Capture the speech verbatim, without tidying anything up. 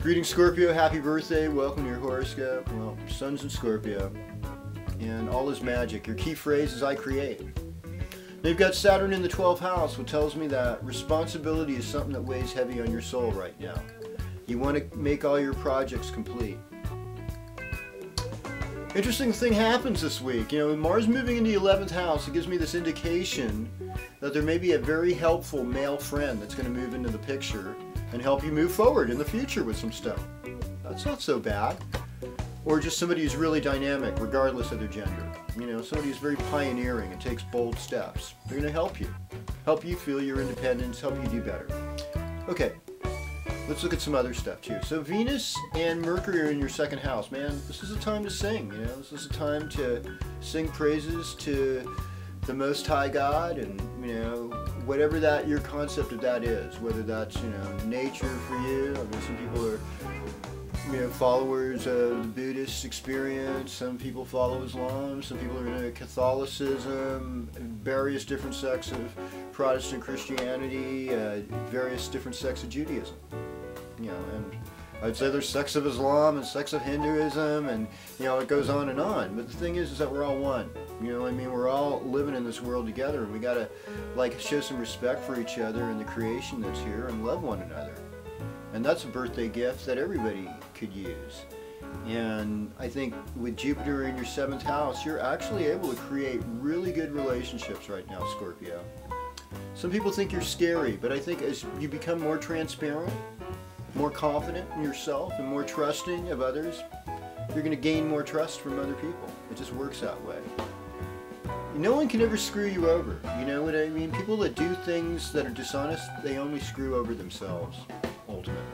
Greetings, Scorpio. Happy birthday. Welcome to your horoscope. Well, your sun's in Scorpio, and all is magic. Your key phrase is, I create. Now, you've got Saturn in the twelfth house, which tells me that responsibility is something that weighs heavy on your soul right now. You want to make all your projects complete. Interesting thing happens this week. You know, with Mars moving into the eleventh house, it gives me this indication that there may be a very helpful male friend that's going to move into the picture and help you move forward in the future with some stuff. That's not so bad. Or just somebody who's really dynamic, regardless of their gender. You know, somebody who's very pioneering and takes bold steps. They're going to help you. Help you feel your independence, help you do better. Okay. Let's look at some other stuff too. So Venus and Mercury are in your second house. Man, this is a time to sing, you know. This is a time to sing praises to the Most High God, and, you know, whatever that your concept of that is, whether that's, you know, nature for you. I mean, some people are, you know, followers of the Buddhist experience. Some people follow Islam. Some people are into Catholicism, various different sects of Protestant Christianity, uh, various different sects of Judaism. You know, and I'd say there's sects of Islam and sects of Hinduism, and, you know, it goes on and on. But the thing is, is that we're all one. You know what I mean? We're all living in this world together, and we gotta, like, show some respect for each other and the creation that's here, and love one another. And that's a birthday gift that everybody could use. And I think with Jupiter in your seventh house, you're actually able to create really good relationships right now, Scorpio. Some people think you're scary, but I think as you become more transparent, more confident in yourself, and more trusting of others, you're going to gain more trust from other people. It just works that way. No one can ever screw you over, you know what I mean? People that do things that are dishonest, they only screw over themselves, ultimately.